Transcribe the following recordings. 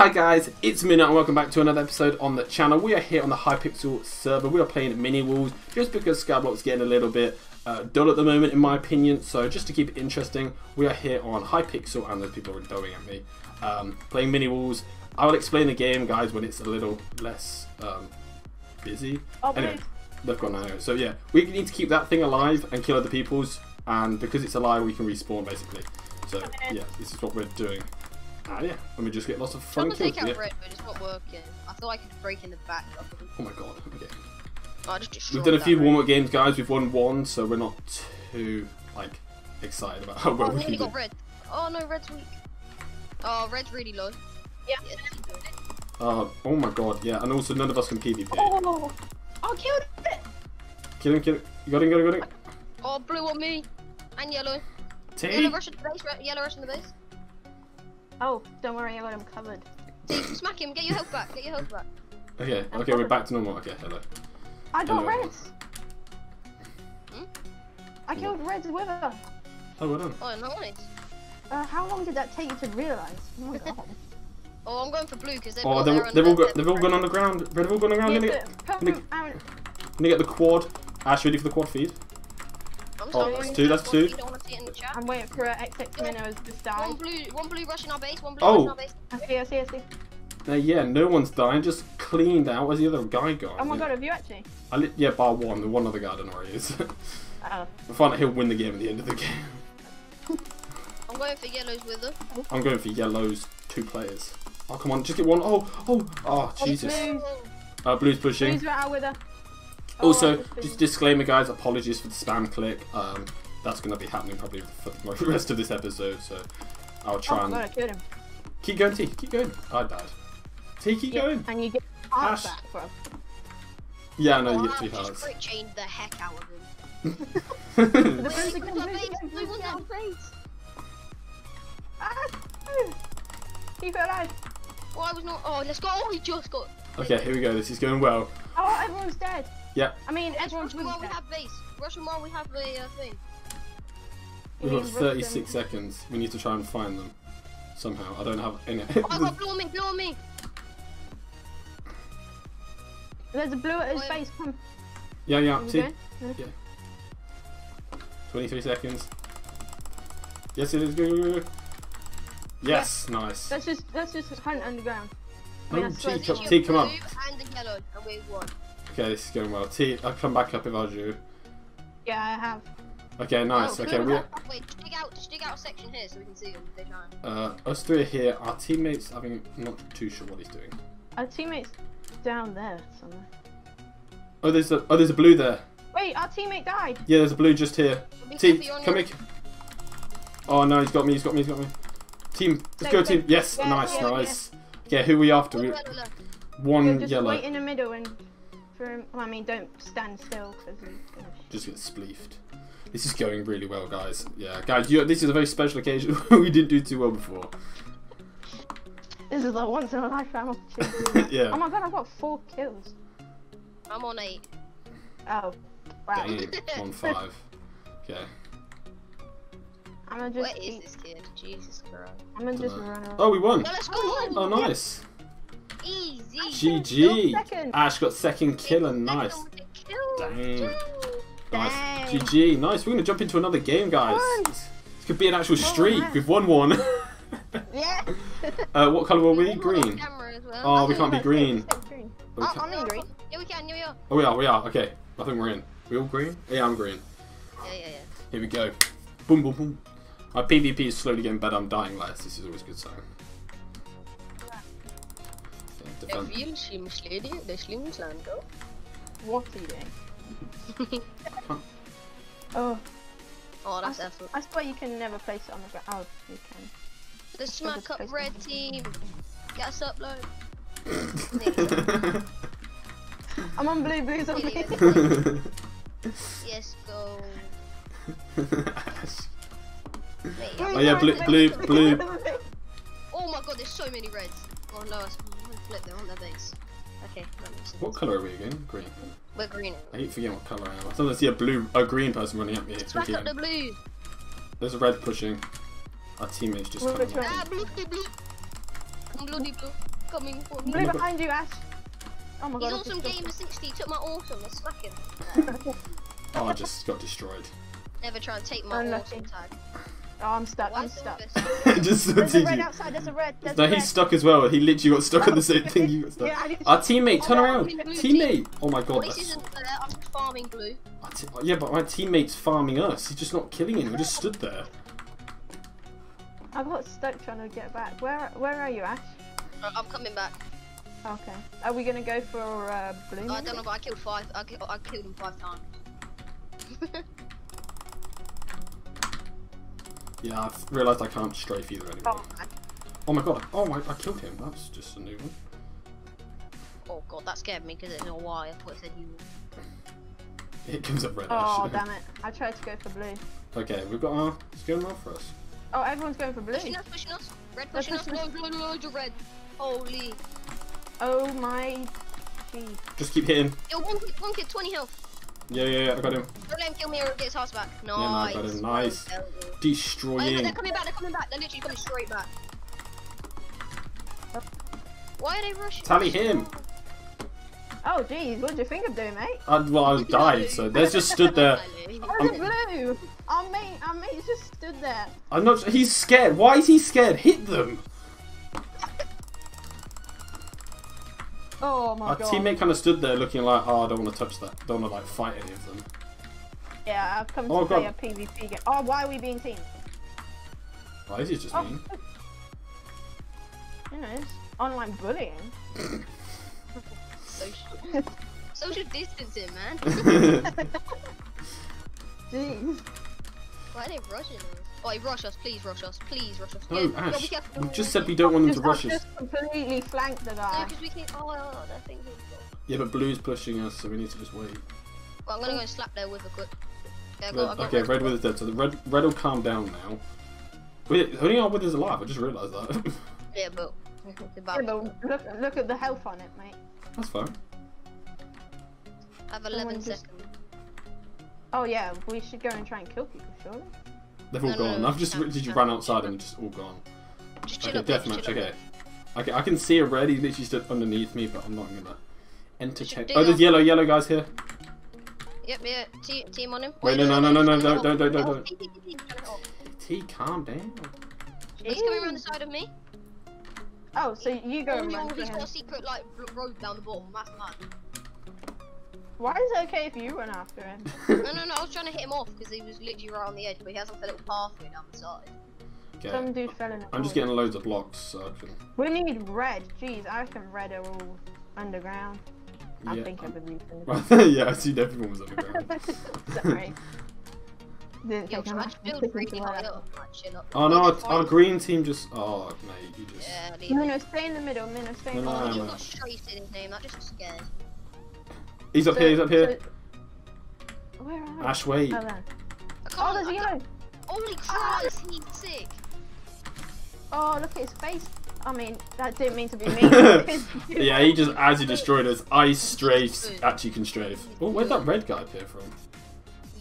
Hi guys, it's Mina and welcome back to another episode on the channel. We are here on the Hypixel server. We are playing Mini Walls just because Skyblock's getting a little bit dull at the moment in my opinion. So just to keep it interesting, we are here on Hypixel and those people are going at me. Playing Mini Walls. I will explain the game guys when it's a little less busy. Oh, anyway, look on now. So yeah, we need to keep that thing alive and kill other people's, and because it's alive we can respawn basically. So yeah, this is what we're doing. Ah, yeah, and we just get lots of fun kills. Yeah. Bread, but it's not working. I thought I could break in the back. Oh my god, okay. Oh, I just we've done a few warm-up games, guys. We've won one, so we're not too, like, excited about how well we can do. Red. Oh no, red's weak. Oh, red's really low. Yeah. Oh my god, yeah, and also none of us can PvP. Oh, I killed it! Kill him, kill him. You got him, got him, got him. Oh, blue on me. And yellow. Yellow rush in the base, yellow rush in the base. Oh, don't worry, I got him covered. Dude, smack him, get your health back, get your health back. Okay, okay, we're back to normal. Okay, hello. I got reds! Hmm? I killed Red's wither. Oh, well done. Oh, nice. How long did that take you to realise? Oh my god. Oh, I'm going for blue because they've all gone on the ground. They've all gone on the ground. I'm gonna get the quad. Ash, ready for the quad feed? Oh, that's two, that's two. I'm waiting for XX minnows to die. One blue rush in our base, one blue rush in our base. I see. Yeah, no one's dying, just cleaned out. Where's the other guy gone? Oh my god, have you actually? Yeah, bar one. The one other guy, I don't know where he is. I find out he'll win the game at the end of the game. I'm going for yellows with her. I'm going for yellows, two players. Oh, come on, just get one. Oh, Jesus. Blue's pushing. Blue's out with her. Also, just disclaimer guys, apologies for the spam click, that's going to be happening probably for the rest of this episode, so I'll try and... Oh, I killed him. Keep going, T, keep going. I died. T, keep going. And you get Ash back, bro. Yeah, I know, you get 3 hearts. I just chained the heck out of him. Blue one's out of base. Keep it alive. Oh, I was not... Oh, let's go. Oh, he just got... Okay, here we go. This is going well. Oh, everyone's dead. Yeah. I mean, everyone's really dead. We have base. Russian while we have the thing. We've got 36 seconds. We need to try and find them. Somehow. I don't have any... Oh, I got blue on me. Blue on me. There's a blue at his base. Come. Yeah, yeah. See? Yeah. 23 seconds. Yes, it is. Go. Yes, yeah. Nice. Let's just hunt underground. I mean, T, come up. Okay, this is going well. T, I'll come back up if I do. Yeah, I have. Okay, nice. Oh, okay, we're... Wait, dig out a section here so we can see them. Us three are here. Our teammate's having... I'm not too sure what he's doing. Our teammate's down there somewhere. Oh, there's a blue there. Wait, our teammate died. Yeah, there's a blue just here. T, come here. Oh, no, he's got me. Team, let's go team. Yes, yeah, nice. Yeah. Yeah, who are we after? One yellow. Just wait in the middle and... I mean, don't stand still because we finish. Just get spleefed. This is going really well, guys. Yeah, guys, this is a very special occasion. We didn't do too well before. This is a once in a lifetime opportunity. Yeah. Oh my god, I've got 4 kills. I'm on 8. Oh, wow. Dang, I'm on 5. Okay. What is this kid? Jesus Christ. I'm gonna just run around. Oh, we won! No, let's go. Oh, nice! Easy! GG! Ash got second kill and nice. Dang. Nice. GG. Nice. We're gonna jump into another game, guys. This could be an actual streak. We've won one. Yeah. What colour were we? Green. Oh, we can't be green. I'm in green. Yeah, we can. Oh, we are. Okay. I think we're in. We all green? Yeah, I'm green. Yeah. Here we go. Boom, boom, boom. My PvP is slowly getting better. I'm dying less. This is always a good sign. What are you doing? Oh, that's effort. I swear you can never place it on the ground. Oh, you can. The smack up red team. Get us up, low. I'm on blue, blues on me. Yes, go. Oh yeah, blue. Oh my god, there's so many reds. Oh no, I'm gonna flip them on their base. Okay, that makes sense. What colour are we again? Green. We're green. I hate forgetting what colour I am. I sometimes see a green person running at me. It's back up the blue. There's a red pushing. Our teammate's just coming. Bloody blue. coming for me. Right behind you, Ash. Oh my god. He's awesome gamer 60, took my autumn, I slack him. Oh, I just got destroyed. Never try and take my autumn tag. Oh, I'm stuck, I'm stuck. Just there's a red outside, there's a red. There's no, he's stuck as well. He literally got stuck on the same thing you got stuck. Yeah, our teammate, turn around. Teammate! Oh my god. This isn't there, I'm farming blue. Yeah, but my teammate's farming us. He's just not killing him. We just stood there. I got stuck trying to get back. Where are you, Ash? I'm coming back. Okay. Are we gonna go for blue? I don't know, but I killed five. I killed him 5 times. Yeah, I've realised I can't strafe either anymore. Oh, oh my god! Oh my! I killed him. That's just a new one. Oh god, that scared me because it's a wire. I thought it said you. It comes up red. Oh damn it! I tried to go for blue. Okay, we've got our. It's going well for us. Oh, everyone's going for blue. Pushing us, pushing us. Red, pushing us. Blue, blue, blue, blue, red. Holy. Oh my. Jeez. Just keep hitting. Yo, one kid, 20 health. Yeah, I got him. Don't let him kill me or get his house back. Nice. Yeah, no, I got him. Nice. Destroying. Oh, they're coming back, they're coming back. They're literally coming straight back. Why are they rushing? Tally him. Oh, jeez. What did you think of doing, mate? Well, I died, so they just stood there. I'm blue. Our mate just stood there. I'm not sure. He's scared. Why is he scared? Hit them. Oh my god. Our teammate kind of stood there looking like, oh, I don't want to touch that. Don't want to, like, fight any of them. Yeah, I've come to play a PvP game. Oh, why are we being teamed? Why is he just mean? You know, it's online bullying. Social distancing, man. Jeez. Why are they rushing us? Oh, rush us, please rush us, please rush us. No, yeah, Ash, yeah, we just said we don't want them to rush us. Just completely flanked the guy. No, because we can. Oh, well, I think he's got... Yeah, but blue's pushing us, so we need to just wait. Well, I'm gonna go and slap there with a quick. Yeah, okay, red with is dead, so the red will calm down now. Wait, only our with is alive, I just realised that. Yeah, but. Look at the health on it, mate. That's fine. I have 11 seconds. Oh, yeah, we should go and try and kill people, surely? They've all gone. I've just literally ran outside and just all gone. Just okay, deathmatch, okay. Okay, I can see a red. He literally stood underneath me, but I'm not gonna entertain. Oh, there's yellow guys here. Yep, yeah, team on him. Wait, no, don't. T, calm down. He's coming around the side of me. Oh, so you go around. He's got a secret, like, road down the bottom. That's mad. Why is it okay if you run after him? No, I was trying to hit him off because he was literally right on the edge, but he has like a little pathway down the side. Okay. Some dude fell in. I'm just getting loads of blocks, so I can... We need red. Jeez, I reckon red are all underground. Yeah, I think everybody's yeah, I assumed everyone was underground. Sorry. Didn't think I build really high up. Oh no, our green team just... Oh, mate, you just... Yeah, no, stay in the middle, Minnow, stay in the middle. You got strafed in his name, that just scared. He's up here, he's up here. Where are Ash, wait. Oh, there's a yellow. Holy Christ, he's sick. Oh, look at his face. I mean, that didn't mean to be me. Yeah, he just, as he destroyed us, IceStrafe actually can strafe. Oh, where'd that red guy appear from?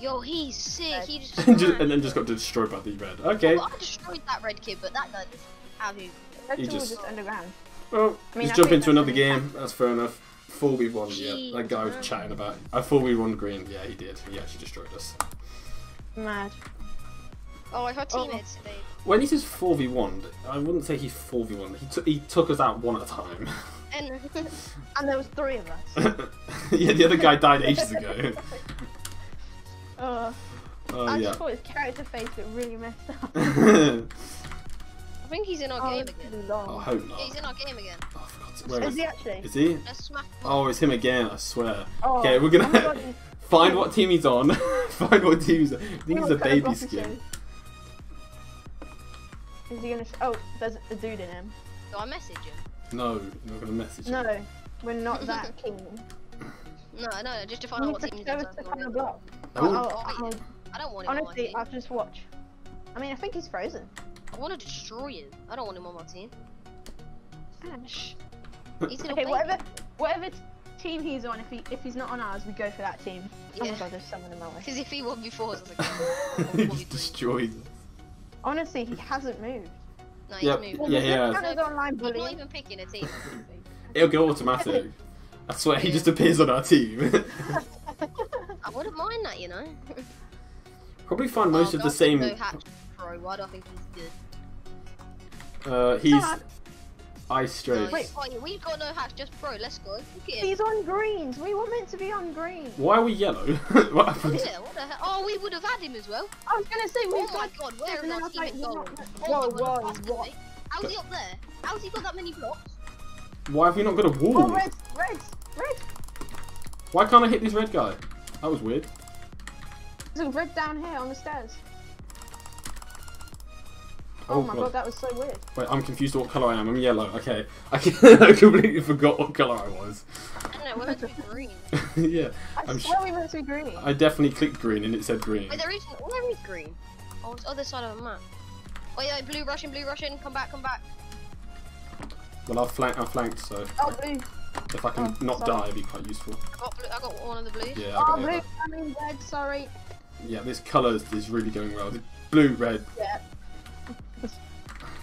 Yo, he's sick. He just and then just got destroyed by the red. Okay. Well, I destroyed that red kid, but that guy doesn't have you. That's all just underground. Well, let's jump into another game. That's fair enough. I thought we won, yeah. That guy was chatting about it. I thought we won green, yeah, he did. He actually destroyed us. Mad. Oh, I had teammates today. When he says 4v1, I wouldn't say he's 4v1. He took us out one at a time. And there was 3 of us. Yeah, the other guy died ages ago. I just thought his character face looked really messed up. I think he's in our game again. I hope not. He's in our game again. Oh, for God's sake. Is he actually? Is he? Oh, it's him again, I swear. Oh. Okay, we're gonna find what team he's on. Find what team he's on. I think he's a baby skin. Is he gonna... Oh, there's a dude in him. Do I message him? No, we're not gonna message him. No, we're not that keen. No, just to find out what team he's on. I don't want him. Honestly, I'll just watch. I mean, I think he's frozen. I want to destroy him. I don't want him on my team. Ash. He's okay, whatever team he's on, if he's not on ours, we go for that team. Yeah. Oh my god, there's someone in my way. Because if he won before, I was like, oh, he just destroyed us. Honestly, he hasn't moved. No, yep. Yeah. We're not even picking a team. It'll go automatic. I swear, he just appears on our team. I wouldn't mind that, you know. Probably find most of the same. Why do I think he's good? He's IceStrafe. Wait, we've got no hacks, just pro. Let's go. Look at him. He's on greens. We were meant to be on green. Why are we yellow? What happened? Yeah, what the hell? Oh, we would have had him as well. I was gonna say we. Oh my God, where is our team going? Whoa! How's he up there? How's he got that many blocks? Why have we not got a wall? Oh, red! Why can't I hit this red guy? That was weird. There's a red down here on the stairs. Oh my God, that was so weird. Wait, I'm confused what colour I am. I'm yellow. Okay. I completely forgot what colour I was. I don't know, we're meant to be green. Yeah. I swear we were meant to be green. I definitely clicked green and it said green. Wait, where is green? Oh, it's the other side of the map. Wait, wait, blue Russian. Come back. Well, I've flanked, so... Oh, blue. If I can die, it'd be quite useful. I got one of the blues. Yeah, blue, I mean red, sorry. Yeah, this colour is really going well. Blue, red. Yeah.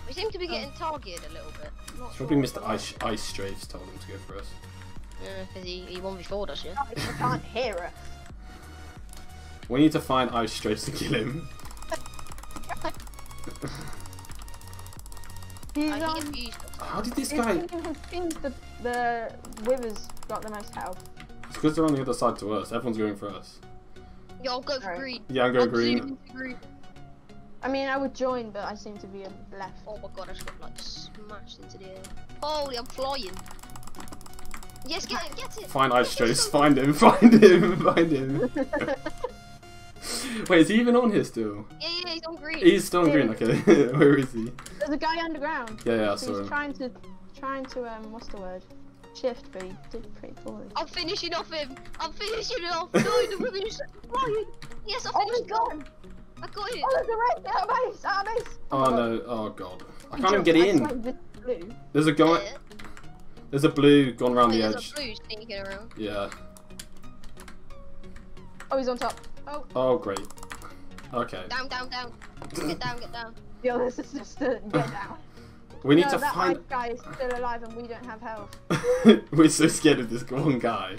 We seem to be getting targeted a little bit. Probably Mr. IceStrafe's told him to go for us. Yeah, because he 1v4'd us, yeah? I can't hear it. We need to find IceStrafe to kill him. How did this guy... The Withers got the most health. It's because they're on the other side to us. Everyone's going for us. Yeah, I'll go for green. Yeah, I'm going green. I mean, I would join, but I seem to be left. Oh my God, I just got like smashed into the air. Holy, I'm flying. Yes, get it. Find IceStrafe. Find him. Wait, is he even on here still? Yeah, he's on green. He's still on green, okay. Where is he? There's a guy underground. Yeah, I saw him. He's trying to, what's the word? Shift, but he did pretty poorly. I'm finishing off him. No, the woman's flying. Yes, I finished him. I got him. Oh, there's a red there. Our base. Oh no, oh God. I can't even get in. There's a guy. Yeah. There's a blue gone around the edge. There's a blue sneaking around. Yeah. Oh, he's on top. Oh great. Okay. Down. Get down. Yo, this is just a get down. We need to find... that guy is still alive and we don't have health. We're so scared of this one guy.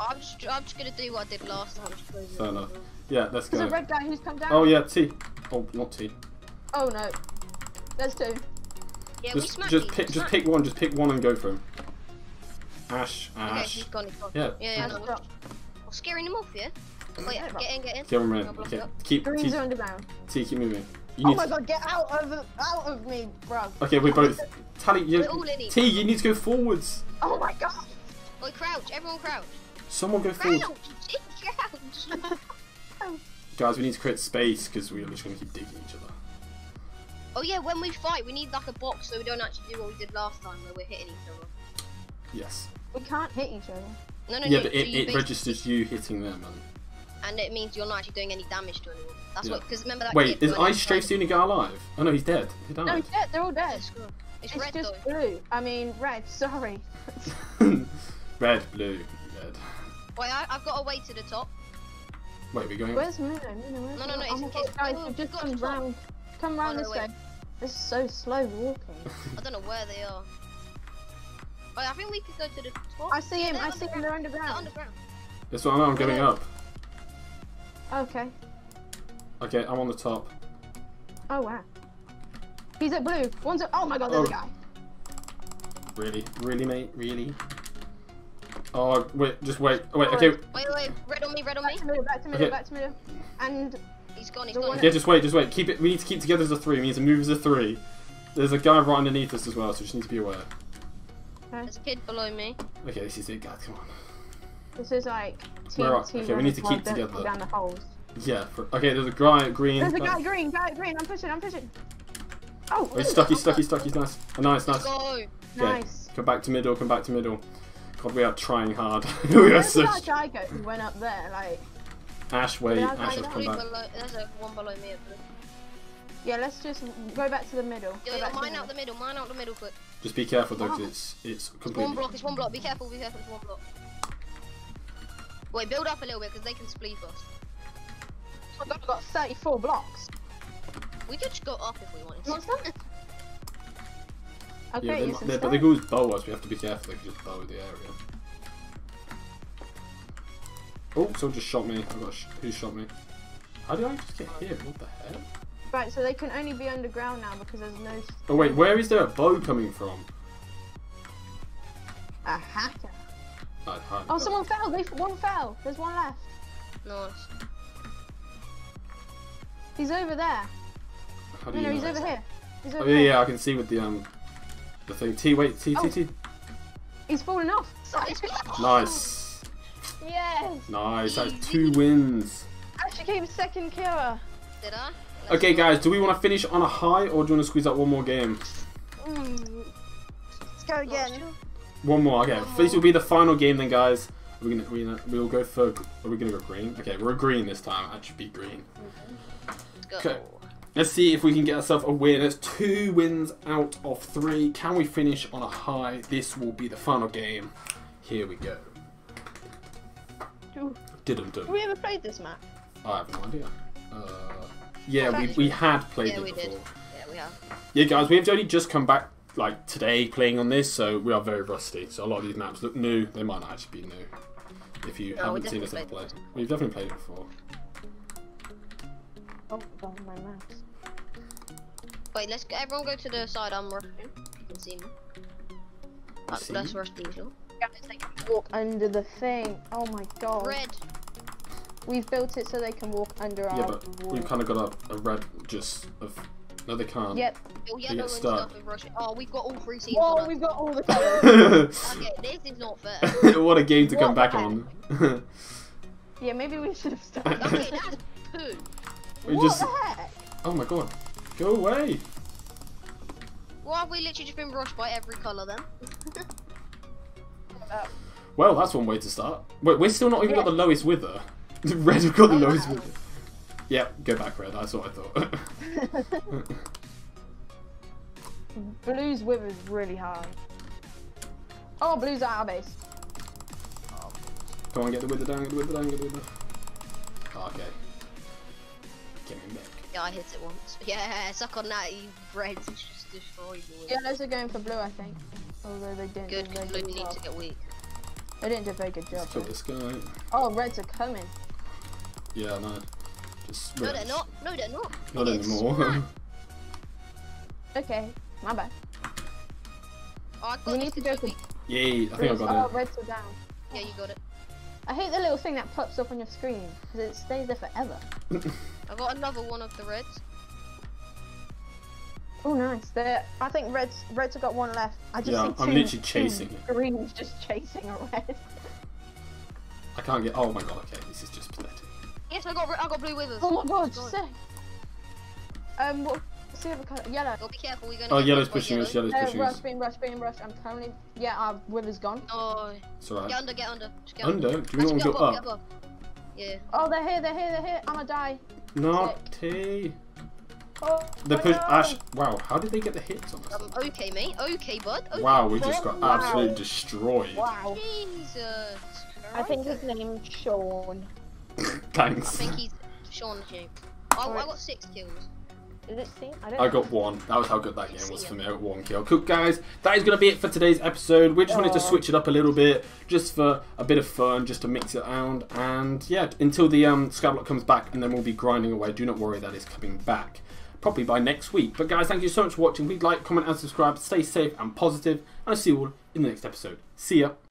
I'm just gonna do what I did last time. Fair enough. Yeah, let's go. There's a red guy who's come down. Oh yeah, T. Oh, not T. Oh no. There's two. Yeah, just pick one and go for him. Ash. Okay, he's gone. Yeah. I'm scaring him off, yeah? Wait, get in. Get him in. Okay. Green's underground. T, keep moving. Oh my God, get out of me, bro. Okay, we're both. Tally, T, you need to go forwards. Oh my God. Wait, crouch. Everyone crouch. Someone go forward. Crouch. Guys, we need to create space because we're just going to keep digging each other. Oh yeah, when we fight, we need like a box so we don't actually do what we did last time where we're hitting each other. Yes. We can't hit each other. No. Yeah, but it registers you hitting them, and it means you're not actually doing any damage to anyone. That's what. Because remember that. Wait, is IceStrafe the only guy alive? Oh no, he's dead. He died. No, he's dead. They're all dead. It's red, just though. Blue. I mean, red. Sorry. Red, blue, red. Wait, I've got a way to the top. Wait, we're going. Where's Moon? No. It's in case. Guys, we've just come round. Come round this way. This is so slow walking. I don't know where they are. Wait, I think we could go to the top. I see him. I see him. They're underground. That's what I know. I'm going up. Okay, I'm on the top. Oh wow. He's at blue. One's at... Oh my God, there's a guy. Really, mate? Really? Oh, wait, just wait. Oh, wait, okay. Wait, red on me. Back to middle. And... He's gone. Yeah, just wait. Keep it. We need to keep together as a three. We need to move as a three. There's a guy right underneath us as well, so we just need to be aware. There's a kid below me. Okay, this is it, guys. Come on. This is like two. Okay, we need to keep together. Down the holes. Yeah. Okay, there's a guy at green. There's a guy at green. I'm pushing. Oh. He's stuck. He's nice. Nice. Go. Nice. Come back to middle. God, we are trying hard. We are so. That guy who went up there, like. Ash, wait. Ash has come back. There's one below me. Yeah, let's just go back to the middle. Yeah, mine out the middle, quick. Just be careful though, because it's completely. It's one block. Be careful. It's one block. Wait, build up a little bit because they can spleef us. I've got 34 blocks. We could just go up if we wanted to. Okay, yeah, but they go as bow us, we have to be careful, they can just bow the area. Oh, someone just shot me. Who shot me? How did I just get here? What the hell? Right, so they can only be underground now because there's no... Oh wait, where is there a bow coming from? A hacker. Oh, someone fell! One fell! There's one left. Nice. He's over there. No, no, he's over here. He's over here. Yeah, I can see with the thing. T, wait, T. He's fallen off. Nice. Yes. Nice. That's 2 wins. I actually came second, Kira. Did I? Okay, guys. Do we want to finish on a high, or do you want to squeeze out one more game? Let's go again. One more. Okay, this will be the final game then, guys. We'll go for. Are we gonna go green? Okay, we're green this time. I should be green. Okay. Let's see if we can get ourselves a win. That's 2 wins out of 3. Can we finish on a high? This will be the final game. Here we go. Have we ever played this map? I have no idea. Yeah, we had played it before. Did. Yeah, we have. Yeah, guys, we have only just come back like today playing on this, so we are very rusty. So a lot of these maps look new. They might not actually be new. If you haven't seen us ever play, we've definitely played it before. Oh, my mouse. Wait, let's get everyone go to the side. I'm rushing. You can see me. Let's rush these. Guys, they can walk under the thing. Oh my god. Red. We've built it so they can walk under our. Yeah, but wall. We've kind of got a red just of. No, they can't. Yep. Oh, yeah, they get stuck. Oh, we've got all 3 teams. Oh, we've got all the colors. Okay, this is not fair. What a game to come back on. Yeah, maybe we should have started. Okay, that's poo. What the heck? Oh my god. Go away. Well, have we literally just been rushed by every colour then? Well, that's one way to start. Wait, we're still not even got the lowest wither. Red have got the lowest wither. Yeah, go back, Red. That's what I thought. Blue's wither's really hard. Oh, Blue's at our base. Oh, come on, get the wither down, get the wither down, get the wither. Oh, okay. Yeah, I hit it once. Yeah, suck on that, you Reds. Just destroyed me. Yeah, those are going for Blue, I think. Although they didn't. Good, because Blue needs to get weak. They didn't do a very good job. Let's kill this guy. Oh, Reds are coming. Yeah, no. Just no, they're not. No, they're not. Not anymore. Okay, my bad. Oh, we need to go for. Yay, I think I got it. Oh, Reds are down. Yeah, you got it. I hate the little thing that pops up on your screen because it stays there forever. I got another one of the Reds. Oh, nice. I think Reds have got one left. I just see I'm literally chasing it. Green's just chasing a Red. I can't get. Oh my god. Okay, this is just pathetic. Yes, I got Blue withers. Oh my god. Sick. What's the other colour? Yellow. Well, be careful. We're going. Oh, yellow's pushing us. Yellow. Yellow's pushing us. Rush. I'm currently. Yeah, our wither's gone. Oh. It's alright. Get under. Get under. Get under. Do we want to go up? Yeah. Oh, they're here. They're here. They're here. I'm gonna die. Naughty. Oh, they pushed Ash. Wow, how did they get the hits on us? Okay, mate. Okay, bud. Okay, wow, we just got absolutely destroyed. Wow. Jesus. I think his name's Sean. Thanks. I think he's Sean Duke. Oh, I got 6 kills. Is it C? I got 1. That was how good that game was for me. I got 1 kill. Cool, guys. That is going to be it for today's episode. We just wanted to switch it up a little bit, just for a bit of fun, just to mix it around. And yeah, until the Skyblock comes back, and then we'll be grinding away. Do not worry, that is coming back probably by next week. But guys, thank you so much for watching. Please like, comment, and subscribe. Stay safe and positive, and I'll see you all in the next episode. See ya.